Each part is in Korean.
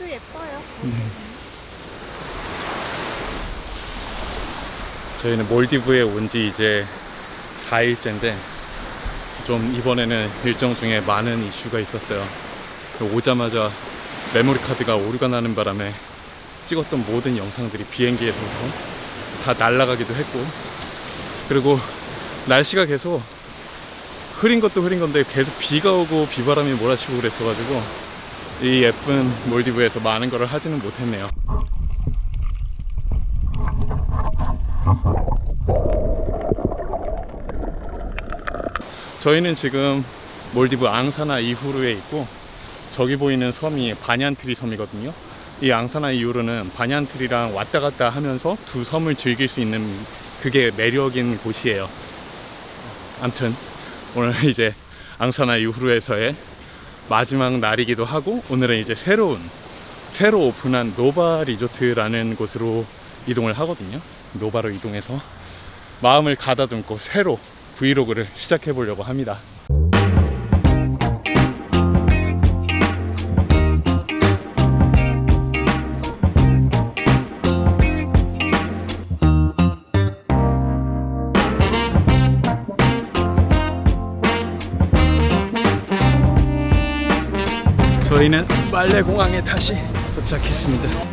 모두 예뻐요. 저희는 몰디브에 온 지 이제 4일째인데 좀 이번에는 일정 중에 많은 이슈가 있었어요. 오자마자 메모리 카드가 오류가 나는 바람에 찍었던 모든 영상들이 비행기에서부터 다 날아가기도 했고, 그리고 날씨가 계속 흐린 것도 흐린 건데 계속 비가 오고 비바람이 몰아치고 그랬어가지고 이 예쁜 몰디브에서 많은 걸 하지는 못했네요. 저희는 지금 몰디브 앙사나 이후루에 있고, 저기 보이는 섬이 반얀트리 섬이거든요. 이 앙사나 이후루는 반얀트리랑 왔다 갔다 하면서 두 섬을 즐길 수 있는 그게 매력인 곳이에요. 암튼 오늘 이제 앙사나 이후루에서의 마지막 날이기도 하고, 오늘은 이제 새로 오픈한 노바 리조트라는 곳으로 이동을 하거든요. 노바로 이동해서 마음을 가다듬고 새로 브이로그를 시작해 보려고 합니다. 저희는 빨래공항에 다시 도착했습니다.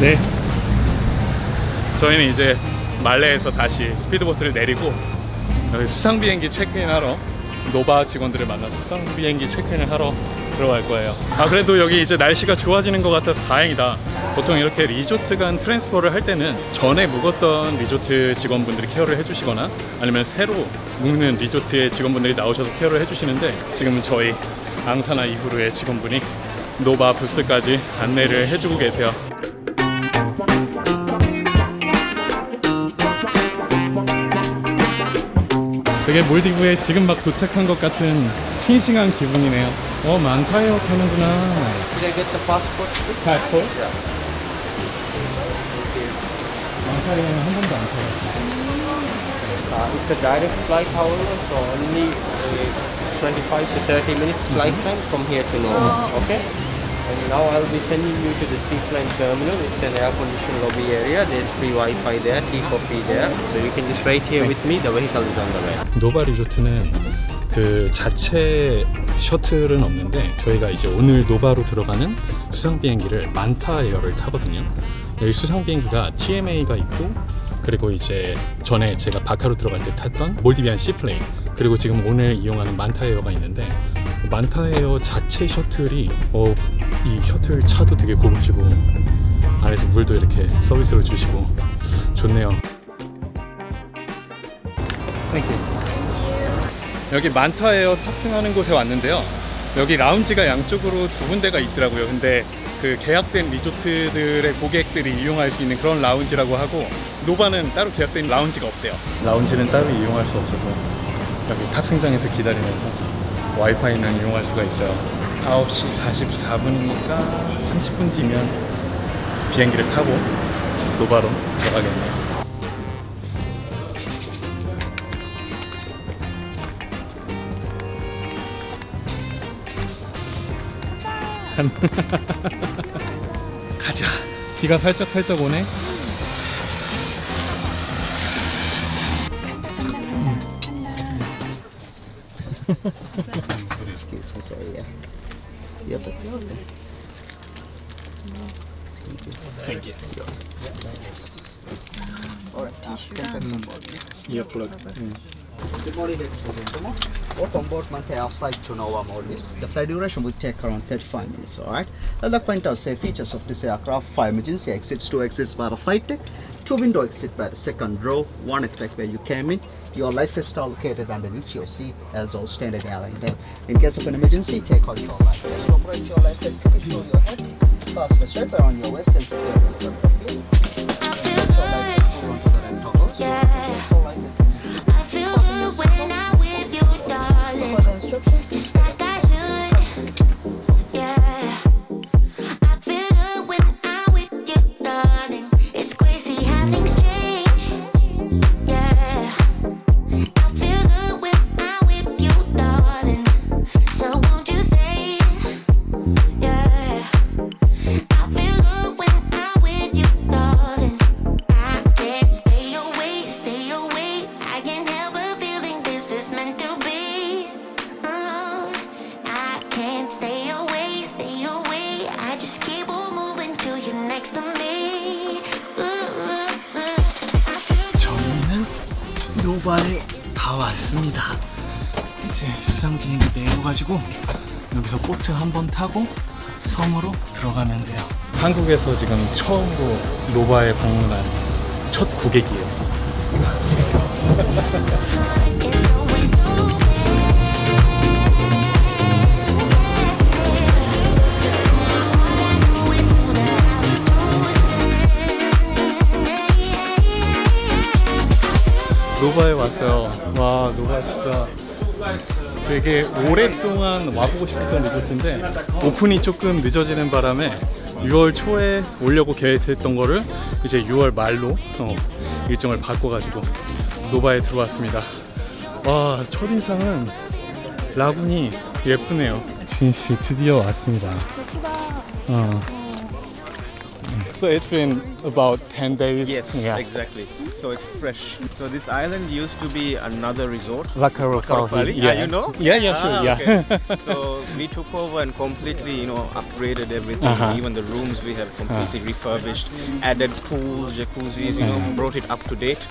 네, 저희는 이제 말레에서 다시 스피드보트를 내리고 여기 수상비행기 체크인하러 노바 직원들을 만나서 수상비행기 체크인을 하러 들어갈 거예요. 아, 그래도 여기 이제 날씨가 좋아지는 것 같아서 다행이다. 보통 이렇게 리조트 간 트랜스퍼를 할 때는 전에 묵었던 리조트 직원분들이 케어를 해주시거나 아니면 새로 묵는 리조트의 직원분들이 나오셔서 케어를 해주시는데, 지금 저희 앙사나 이후루의 직원분이 노바 부스까지 안내를 해주고 계세요. 되게 몰디브에 지금 막 도착한 것 같은 싱싱한 기분이네요. 어, 만타에어 타는구나. Did I get the passport? Passport? Yeah. 만타에어는 한 번도 안 타봤어요. It's a direct flight, however, so only 25 to 30 minutes flight time from here to Nova. Okay? And now I'll be sending you to the seaplane terminal. It's an air-conditioned lobby area. There's free Wi-Fi there, tea, coffee there. So you can just wait here with me. The vehicle is on the way. 노바 리조트는 그 자체 셔틀은 없는데 저희가 이제 오늘 노바로 들어가는 수상 비행기를 만타 에어를 타거든요. 여기 수상 비행기가 TMA가 있고, 그리고 이제 전에 제가 바카로 들어갈 때 탔던 몰디비안 시플레인, 그리고 지금 오늘 이용하는 만타 에어가 있는데, 만타 에어 자체 셔틀이 이 셔틀 차도 되게 고급지고 안에서 물도 이렇게 서비스로 주시고 좋네요. 여기 만타 에어 탑승하는 곳에 왔는데요. 여기 라운지가 양쪽으로 두 군데가 있더라고요. 근데 그 계약된 리조트들의 고객들이 이용할 수 있는 그런 라운지라고 하고, 노바는 따로 계약된 라운지가 없대요. 라운지는 따로 이용할 수 없어도 여기 탑승장에서 기다리면서 와이파이는 이용할 수가 있어요. 9시 44분이니까 30분 뒤면 비행기를 타고 노바로 들어가겠네요. 가자. 비가 살짝살짝 오네. Excuse me, sorry. Yeah. Yeah, but no. Thank you. All right. You can pack some body. Yeah, plug. Good morning, ladies and gentlemen. Welcome board Manta Air flight to Nova Maldives. The flight duration will take around 35 minutes. All right. I'd like to point out say features of this aircraft: 5 emergency exits, 2 exits by the flight deck, 2 window exit by the second row, 1 exit where you came in. Your life is allocated underneath your seat as all standard airline deck. In case of an emergency, take out your life vest. Operate your life vest below your head. Pass the strap around your waist and secure the front of you. Put your life vest over onto the right toggle. Change your life vest. I feel you when I'm with you, darling. Follow the instructions. Just like I should. Yeah. I feel good when I'm with you, darling. It's crazy how things change. Yeah. 노바에 다 왔습니다. 이제 수상 비행기 내려가지고 여기서 보트 한번 타고 섬으로 들어가면 돼요. 한국에서 지금 처음으로 노바에 방문한 첫 고객이에요. 노바에 왔어요. 와, 노바 진짜 되게 오랫동안 와보고 싶었던 리조트인데 오픈이 조금 늦어지는 바람에 6월 초에 오려고 계획했던 거를 이제 6월 말로 일정을 바꿔가지고 노바에 들어왔습니다. 와, 첫인상은 라군이 예쁘네요. 진씨 드디어 왔습니다. So it's been about 10 days? Yes, yeah. Exactly. So it's fresh. So this island used to be another resort. Vakarufali. Yeah, you know? Yeah, yeah, sure, yeah. Okay. So we took over and completely, you know, upgraded everything. Even the rooms we have completely refurbished, added pools, jacuzzis, you know, brought it up to date.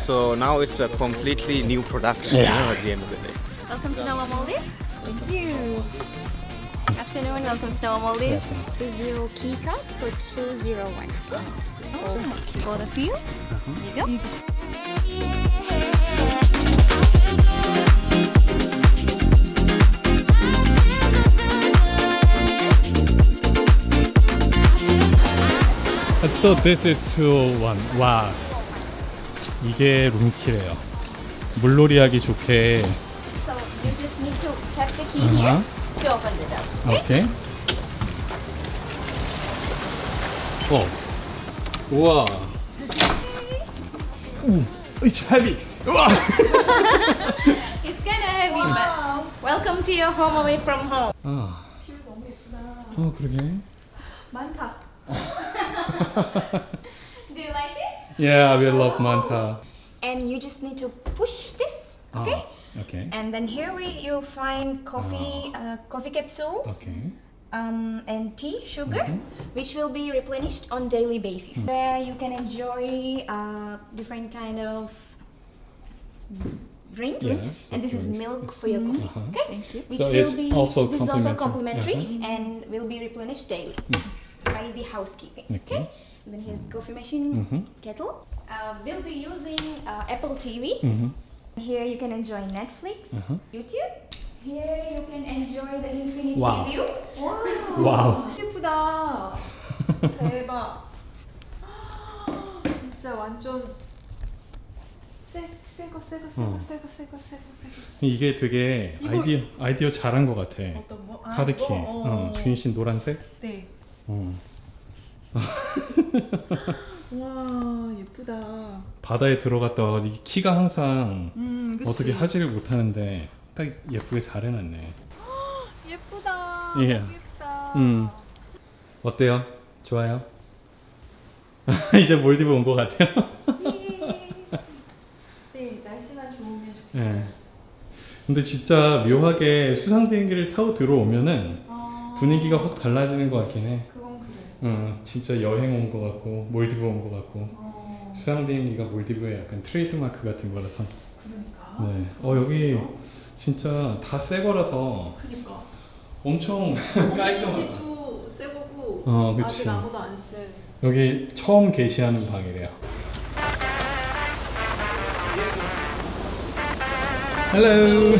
So now it's a completely new product, you know, at the end of the day. Welcome to Nova Maldives. Thank you. Afternoon, welcome to Nova Maldives. This is your key card for 201. Oh, both of you. Here you go. So this is 201. 와, 이게 룸키래요. 물놀이 하기 좋게. So you just need to tap the key here. To open it up. Okay. Oh. Wow. Ooh, it's heavy. Wow. It's kind of heavy, wow. But welcome to your home away from home. 아. 어, 그러게. 많다. Do you like it? Yeah, we love Manta. And you just need to push this, okay? Oh. Okay. And then here you'll find coffee, coffee capsules, and tea, sugar, which will be replenished on daily basis. Where you can enjoy different kind of drinks, and this is milk for your coffee. Okay, thank you. Which so will be also complimentary and will be replenished daily by the housekeeping. Okay. And then here's coffee machine, kettle. We'll be using Apple TV. Here you can enjoy Netflix, YouTube. Here you can enjoy the infinity view. Wow. 예쁘다. 대박. 진짜 완전 새거. 이게 되게 아이디어 잘한 것 같아. 어떤 뭐? 아, 카드키. 주인신 노란색? 네. 와, 예쁘다. 바다에 들어갔다 와서 이 키가 항상 어떻게 하지를 못하는데 딱 예쁘게 잘 해놨네. 예쁘다. 예쁘다. 어때요? 좋아요? 이제 몰디브 온 것 같아요. 네, 날씨만 좋으면 좋겠어요. 네. 근데 진짜 묘하게 수상 비행기를 타고 들어오면은 분위기가 확 달라지는 것 같긴 해. 진짜 여행 온 것 같고 몰디브 온 것 같고 수상 비행기가 몰디브의 약간 트레이드마크 같은 거라서. 그러니까. 네. 여기 그래서? 진짜 다 새 거라서. 그러니까. 엄청 깔끔하다. 여기도 새 거고. 아직 아무도 안 쓴. 여기 처음 게시하는 방이래요. Hello.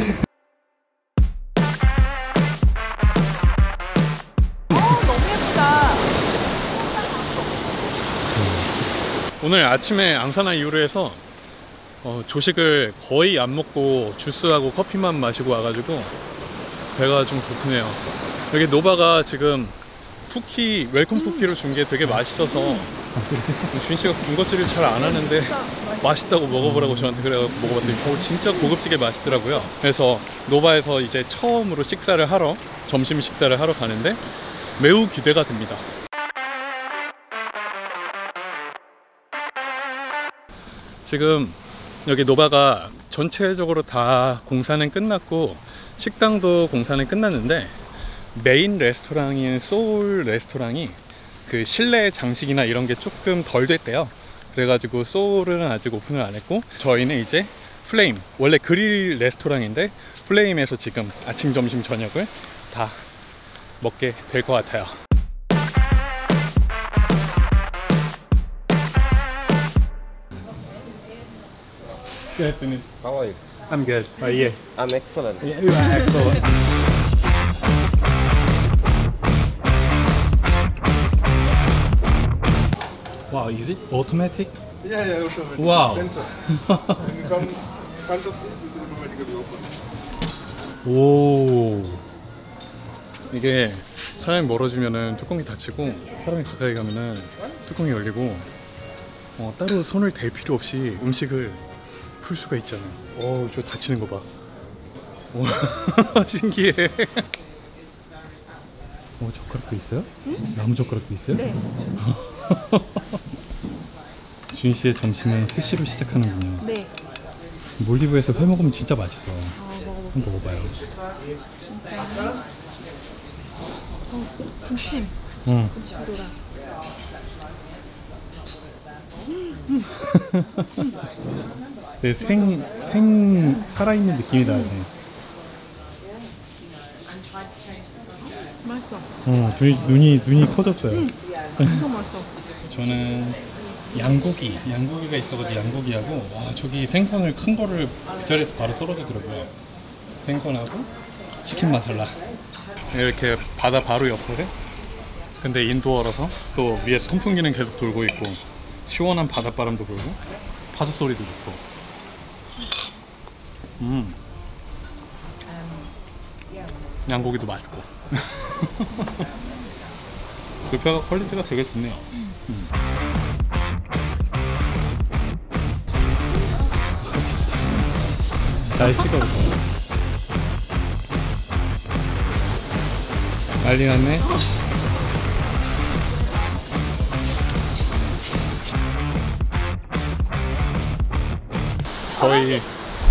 오늘 아침에 앙사나 이후루에서 조식을 거의 안 먹고 주스하고 커피만 마시고 와가지고 배가 좀 고프네요. 여기 노바가 지금 쿠키, 웰컴 쿠키로 준 게 되게 맛있어서 준씨가 군것질을 잘 안 하는데 맛있다고 먹어보라고 저한테 그래서 먹어봤더니 진짜 고급지게 맛있더라고요. 그래서 노바에서 이제 처음으로 식사를 하러, 점심 식사를 하러 가는데 매우 기대가 됩니다. 지금 여기 노바가 전체적으로 다 공사는 끝났고 식당도 공사는 끝났는데 메인 레스토랑인 소울 레스토랑이 그 실내 장식이나 이런 게 조금 덜 됐대요. 그래가지고 소울은 아직 오픈을 안 했고 저희는 이제 플레임, 원래 그릴 레스토랑인데 플레임에서 지금 아침, 점심, 저녁을 다 먹게 될 것 같아요. Good afternoon. How are you? I'm good. How are you? I'm excellent. Yeah, you are excellent. Wow, is it automatic? Yeah, yeah, automatic. Wow. When you come to this, it will automatically open. 오. 이게 사람이 멀어지면은 뚜껑이 닫히고 사람이 가까이 가면은 뚜껑이 열리고 따로 손을 댈 필요 없이 음식을 풀 수가 있잖아. 오, 저 닫히는 거 봐. 오, 신기해. 오, 젓가락도 있어요? 응? 나무 젓가락도 있어요? 네. 주인 씨의 점심은 스시로 시작하는군요. 네. 몰디브에서 회 먹으면 진짜 맛있어. 한번 먹어봐요. 군침. 응. 노라. 네, 생 살아있는 느낌이 나네. 맛있어. 어, 눈이 커졌어요. 이거 맛있어. 저는 양고기가 있어가지고 양고기하고, 와, 저기 생선을 큰 거를 그 자리에서 바로 썰어주더라고요. 생선하고 치킨 마살라. 이렇게 바다 바로 옆에. 근데 인도어라서 또 위에 선풍기는 계속 돌고 있고, 시원한 바닷바람도 불고, 파도 소리도 듣고. 양고기도 맛있고. 불뼈가 퀄리티가 되게 좋네요. 날씨가 없어. 난리 났네. 거의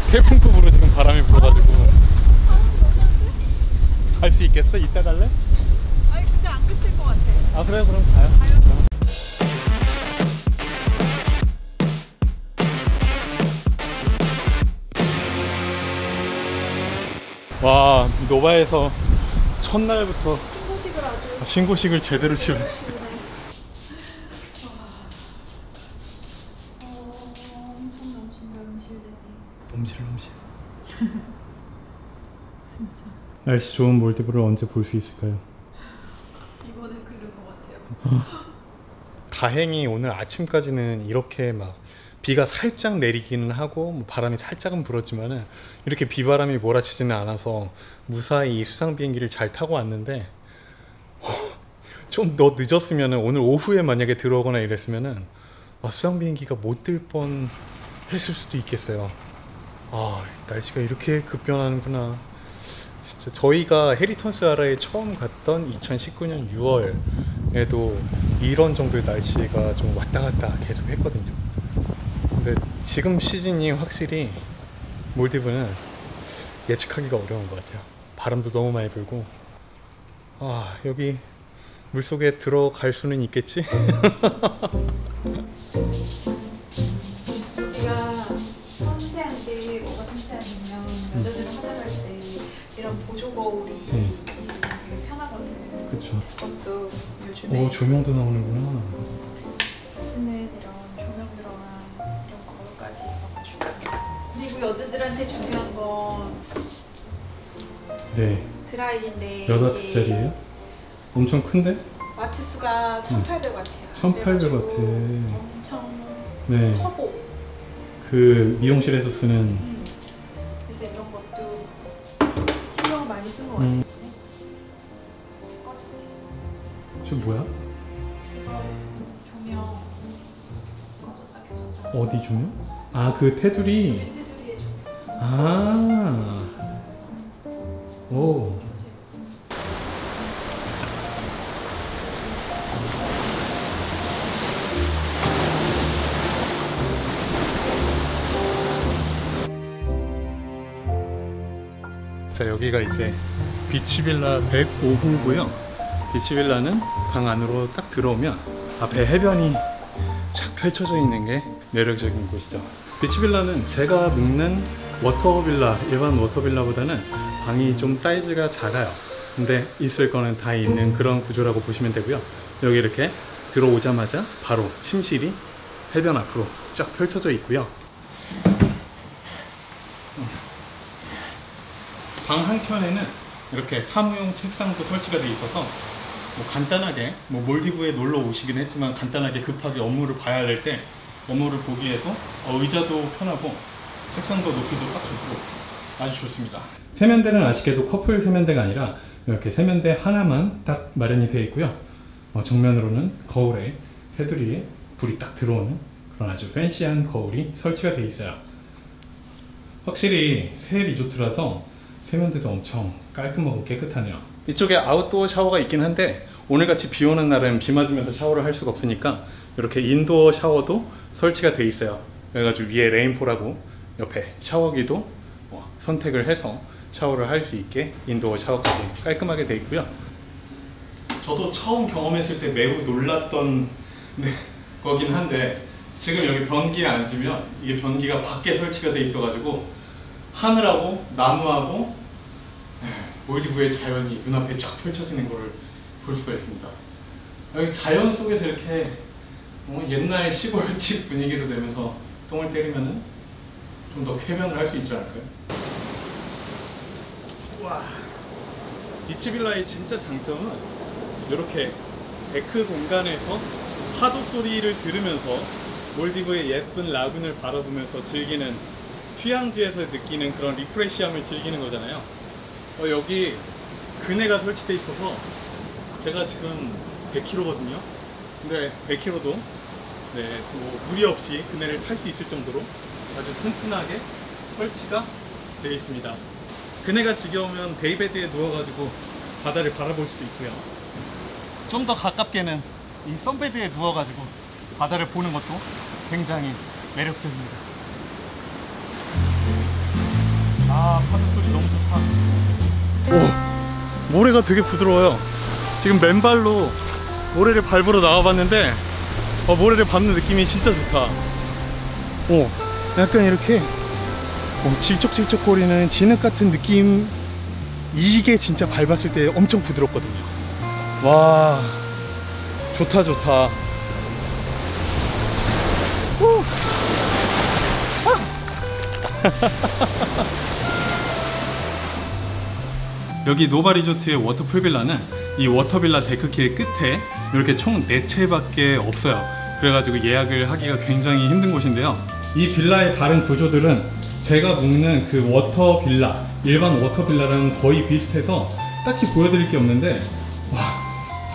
태풍급으로 지금 바람이 불어가지고. 갈 수 있겠어? 이따 갈래? 아니, 근데 안 그칠 것 같아. 아, 그래요? 그럼 가요. 와, 노바에서 첫날부터 신고식을 아주, 신고식을 제대로 치우네. 엄청 넘실넘실. 진짜. 날씨 좋은 몰디브를 언제 볼 수 있을까요? 이번에 그럴 것 같아요. 다행히 오늘 아침까지는 이렇게 막 비가 살짝 내리기는 하고 뭐 바람이 살짝은 불었지만은 이렇게 비바람이 몰아치지는 않아서 무사히 이 수상 비행기를 잘 타고 왔는데, 좀 더 늦었으면은 오늘 오후에 만약에 들어오거나 이랬으면은 수상 비행기가 못 들 뻔 했을 수도 있겠어요. 아, 날씨가 이렇게 급변하는구나. 진짜 저희가 헤리턴스 아라에 처음 갔던 2019년 6월에도 이런 정도의 날씨가 좀 왔다 갔다 계속 했거든요. 근데 지금 시즌이 확실히 몰디브는 예측하기가 어려운 것 같아요. 바람도 너무 많이 불고. 아, 여기 물속에 들어갈 수는 있겠지? 내가 섬세한 게 뭐가 섬세하냐면 여자들은 화장할 때 이런 보조 거울이 있으면 되게 편하거든요. 그쵸. 그것도 요즘에. 오, 조명도 나오는구나. 쓰는 이런 조명 들어간 이런 거울까지 있어가지고. 그리고 여자들한테 중요한 건 네, 드라이기인데. 몇 와트짜리예요? 엄청 큰데? 와트 수가 1800W야. 1800W. 엄청. 네. 터보. 그 미용실에서 쓰는. 그래서 이런 것도 신경 많이 쓴 것 같아요. 꺼주세요. 지금 뭐야? 이거 조명. 꺼졌다 켜졌다. 어디 조명? 아, 그 테두리. 테두리에 조명. 아. 오. 자, 여기가 이제 비치빌라 105호고요. 비치빌라는 방 안으로 딱 들어오면 앞에 해변이 쫙 펼쳐져 있는 게 매력적인 곳이죠. 비치빌라는 제가 묵는 워터빌라, 일반 워터빌라보다는 방이 좀 사이즈가 작아요. 근데 있을 거는 다 있는 그런 구조라고 보시면 되고요. 여기 이렇게 들어오자마자 바로 침실이 해변 앞으로 쫙 펼쳐져 있고요. 방 한켠에는 이렇게 사무용 책상도 설치가 되어 있어서 뭐 간단하게 몰디브에 놀러 오시긴 했지만 간단하게 급하게 업무를 봐야 될 때 업무를 보기에도 의자도 편하고 책상도 높이도 딱 좋고 아주 좋습니다. 세면대는 아쉽게도 커플 세면대가 아니라 이렇게 세면대 하나만 딱 마련이 되어 있고요. 정면으로는 거울에 테두리에 불이 딱 들어오는 그런 아주 팬시한 거울이 설치가 되어 있어요. 확실히 새 리조트라서 세면대도 엄청 깔끔하고 깨끗하네요. 이쪽에 아웃도어 샤워가 있긴 한데 오늘같이 비 오는 날은 비 맞으면서 샤워를 할 수가 없으니까 이렇게 인도어 샤워도 설치가 되어 있어요. 그래가지고 위에 레인포라고 옆에 샤워기도 선택을 해서 샤워를 할 수 있게 인도어 샤워까지 깔끔하게 되어 있고요. 저도 처음 경험했을 때 매우 놀랐던 거긴 한데 지금 여기 변기에 앉으면 이게 변기가 밖에 설치가 돼 있어가지고 하늘하고 나무하고 몰디브의 자연이 눈앞에 쫙 펼쳐지는 걸 볼 수가 있습니다. 여기 자연 속에서 이렇게 옛날 시골집 분위기도 되면서 똥을 때리면은 좀 더 쾌변을 할 수 있지 않을까요? 와, 비치빌라의 진짜 장점은 이렇게 데크 공간에서 파도 소리를 들으면서 몰디브의 예쁜 라군을 바라보면서 즐기는 휴양지에서 느끼는 그런 리프레시함을 즐기는 거잖아요. 여기 그네가 설치돼 있어서 제가 지금 100km거든요. 근데 100km도 무리 없이 그네를 탈 수 있을 정도로 아주 튼튼하게 설치가 되어 있습니다. 그네가 지겨우면 데이베드에 누워가지고 바다를 바라볼 수도 있고요. 좀 더 가깝게는 이 선베드에 누워가지고 바다를 보는 것도 굉장히 매력적입니다. 아, 파도 소리 너무 좋다. 오, 모래가 되게 부드러워요. 지금 맨발로 모래를 밟으러 나와봤는데 모래를 밟는 느낌이 진짜 좋다. 오, 약간 이렇게 질척질척거리는 진흙 같은 느낌, 이게 진짜 밟았을 때 엄청 부드럽거든요. 와, 좋다 좋다. 오. 아. 여기 노바 리조트의 워터풀빌라는 이 워터빌라 데크길 끝에 이렇게 총 4채밖에 없어요. 그래가지고 예약을 하기가 굉장히 힘든 곳인데요. 이 빌라의 다른 구조들은 제가 묵는 그 워터빌라, 일반 워터빌라랑 거의 비슷해서 딱히 보여드릴 게 없는데, 와,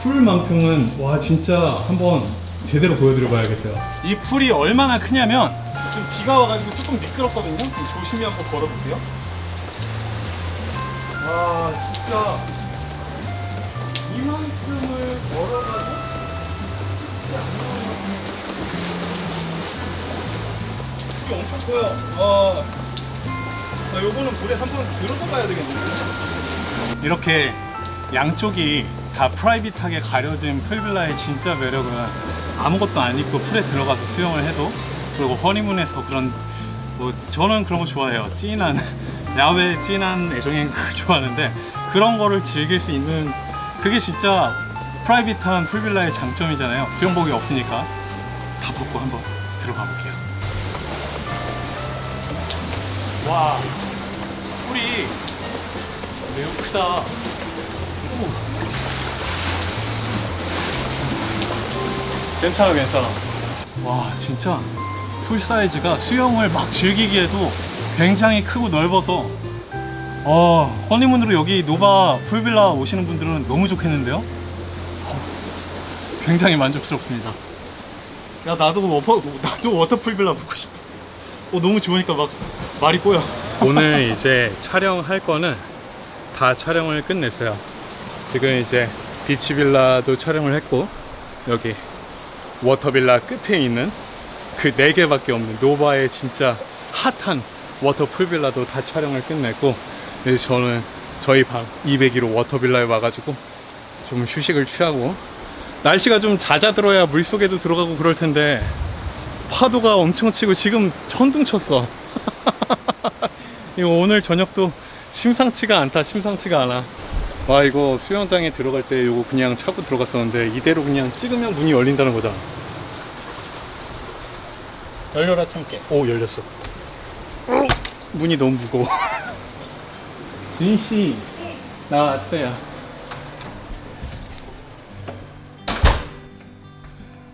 풀만큼은 와 진짜 한번 제대로 보여드려 봐야겠어요. 이 풀이 얼마나 크냐면 지금 비가 와가지고 조금 미끄럽거든요. 좀 조심히 한번 걸어볼게요. 와, 진짜 이만큼을 걸어가도 쉽지 않아요. 이게 엄청 커요. 요거는 물에 한번 들어서 가야 되겠네요. 이렇게 양쪽이 다 프라이빗하게 가려진 풀빌라의 진짜 매력은 아무것도 안 입고 풀에 들어가서 수영을 해도, 그리고 허니문에서 그런 저는 그런 거 좋아해요. 진한 야외 진한 애정행 좋아하는데 그런 거를 즐길 수 있는, 그게 진짜 프라이빗한 풀빌라의 장점이잖아요. 수영복이 없으니까 다 벗고 한번 들어가 볼게요. 와, 풀이 매우 크다. 오. 괜찮아 괜찮아. 와, 진짜 풀 사이즈가 수영을 막 즐기기에도 굉장히 크고 넓어서 허니문으로 여기 노바 풀빌라 오시는 분들은 너무 좋겠는데요? 굉장히 만족스럽습니다. 야, 나도 워터풀빌라 묵고 싶다. 너무 좋으니까 막 말이 꼬여. 오늘 이제 촬영할 거는 다 촬영을 끝냈어요. 지금 이제 비치빌라도 촬영을 했고, 여기 워터빌라 끝에 있는 그 4개밖에 없는 노바의 진짜 핫한 워터풀빌라도 다 촬영을 끝냈고, 이제 저는 저희 방 201호 워터빌라에 와가지고 좀 휴식을 취하고, 날씨가 좀 잦아들어야 물속에도 들어가고 그럴 텐데 파도가 엄청 치고 지금 천둥 쳤어. 이거 오늘 저녁도 심상치가 않아. 와, 이거 수영장에 들어갈 때 이거 그냥 차고 들어갔었는데 이대로 그냥 찍으면 문이 열린다는 거잖아. 열려라 참깨. 오, 열렸어. 문이 너무 무거워. 진씨, 나 왔어요.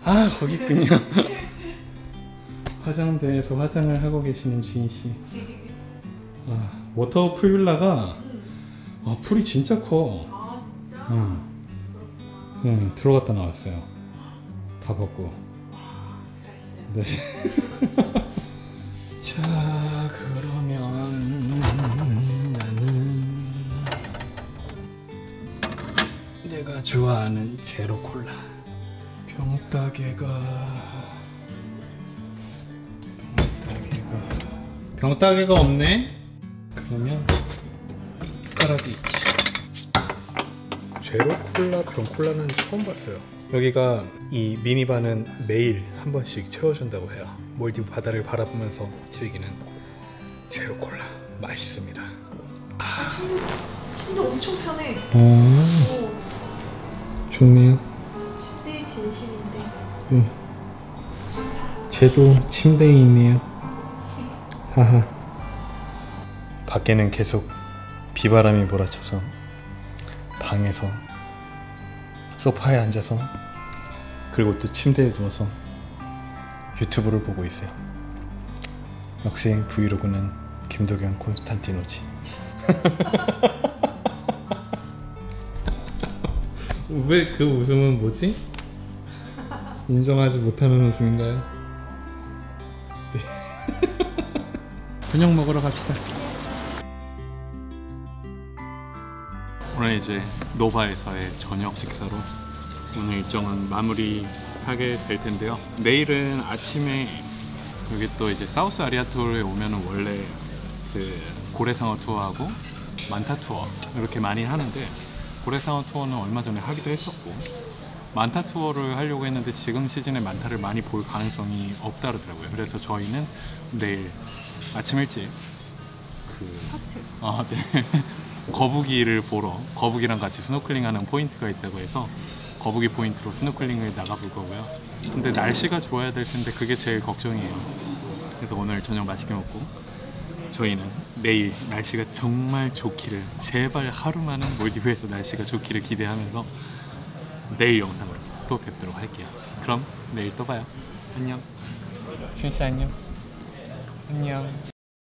아, 거기 있군요. 화장대에서 화장을 하고 계시는 진씨. 아, 워터풀 빌라가 풀이 진짜 커. 아, 진짜? 응. 그렇구나. 응, 들어갔다 나왔어요. 다 벗고. 와, 잘했어요. 네. 자, 그러면 나는 내가 좋아하는 제로 콜라. 병따개가 없네. 그러면 숟가락이 있지. 제로콜라 병콜라는 처음 봤어요. 여기가 이 미니바는 매일 한 번씩 채워준다고 해요. 몰디브 바다를 바라보면서 즐기는 제로콜라 맛있습니다. 아, 침대 엄청 편해. 좋네요. 침대의 진심인데. 응. 쟤도 침대인이에요. 하하. 밖에는 계속 비바람이 몰아쳐서 방에서 소파에 앉아서 그리고 또 침대에 누워서 유튜브를 보고 있어요. 역시 브이로그는 김도경 콘스탄티노지. 왜 그 웃음은 뭐지? 인정하지 못하는 웃음인가요? 저녁 먹으러 갑시다. 오늘 이제 노바에서의 저녁 식사로 오늘 일정은 마무리하게 될 텐데요. 내일은 아침에 여기 또 이제 사우스 아리아톨에 오면은 원래 그 고래상어 투어하고 만타 투어 이렇게 많이 하는데, 고래상어 투어는 얼마 전에 하기도 했었고 만타 투어를 하려고 했는데 지금 시즌에 만타를 많이 볼 가능성이 없다 그러더라고요. 그래서 저희는 내일 아침 일찍 그 네. 거북이를 보러, 거북이랑 같이 스노클링하는 포인트가 있다고 해서 거북이 포인트로 스노클링을 나가볼 거고요. 근데 날씨가 좋아야 될 텐데 그게 제일 걱정이에요. 그래서 오늘 저녁 맛있게 먹고 저희는 내일 날씨가 정말 좋기를, 제발 하루만은 몰디브에서 날씨가 좋기를 기대하면서 내일 영상으로 또 뵙도록 할게요. 그럼 내일 또 봐요. 안녕. 진씨 안녕. 안녕.